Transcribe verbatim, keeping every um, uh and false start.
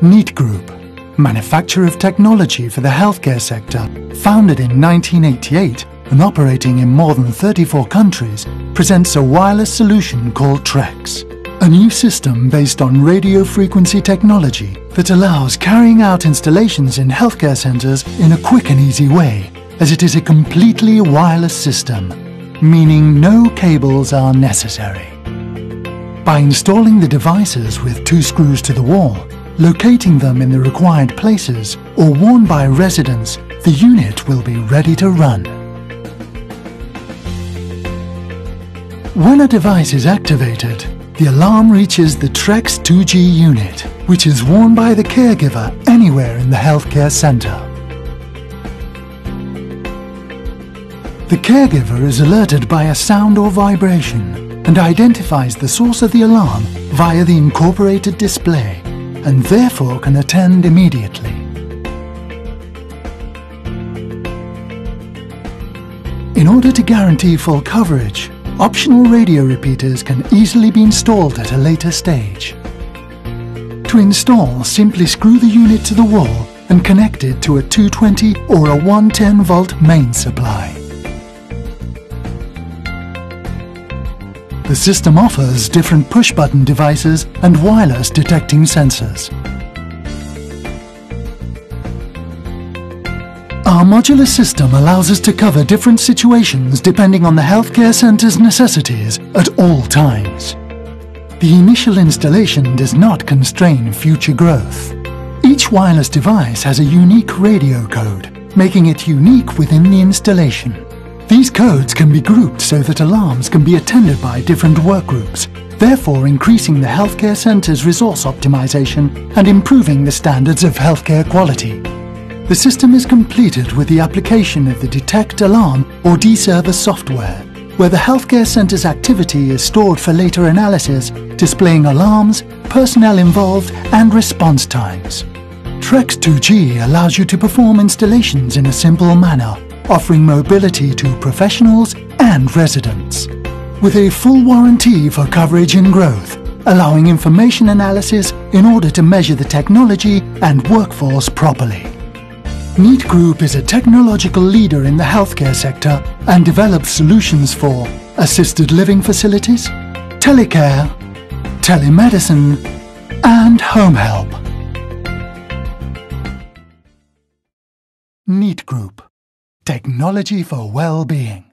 Neat Group, manufacturer of technology for the healthcare sector, founded in nineteen eighty-eight and operating in more than thirty-four countries, presents a wireless solution called TREX, a new system based on radio frequency technology that allows carrying out installations in healthcare centers in a quick and easy way, as it is a completely wireless system, meaning no cables are necessary. By installing the devices with two screws to the wall, locating them in the required places, or worn by residents, the unit will be ready to run. When a device is activated, the alarm reaches the TREX two G unit, which is worn by the caregiver anywhere in the healthcare centre. The caregiver is alerted by a sound or vibration and identifies the source of the alarm via the incorporated display and therefore can attend immediately. In order to guarantee full coverage, optional radio repeaters can easily be installed at a later stage. To install, simply screw the unit to the wall and connect it to a two twenty or a one ten volt main supply. The system offers different push-button devices and wireless detecting sensors. Our modular system allows us to cover different situations depending on the healthcare centre's necessities at all times. The initial installation does not constrain future growth. Each wireless device has a unique radio code, making it unique within the installation. These codes can be grouped so that alarms can be attended by different workgroups, therefore increasing the healthcare centre's resource optimization and improving the standards of healthcare quality. The system is completed with the application of the Detect Alarm or D server software, where the healthcare centre's activity is stored for later analysis, displaying alarms, personnel involved and response times. TREX two G allows you to perform installations in a simple manner, offering mobility to professionals and residents, with a full warranty for coverage and growth, allowing information analysis in order to measure the technology and workforce properly. Neat Group is a technological leader in the healthcare sector and develops solutions for assisted living facilities, telecare, telemedicine, and home help. Neat Group, technology for well-being.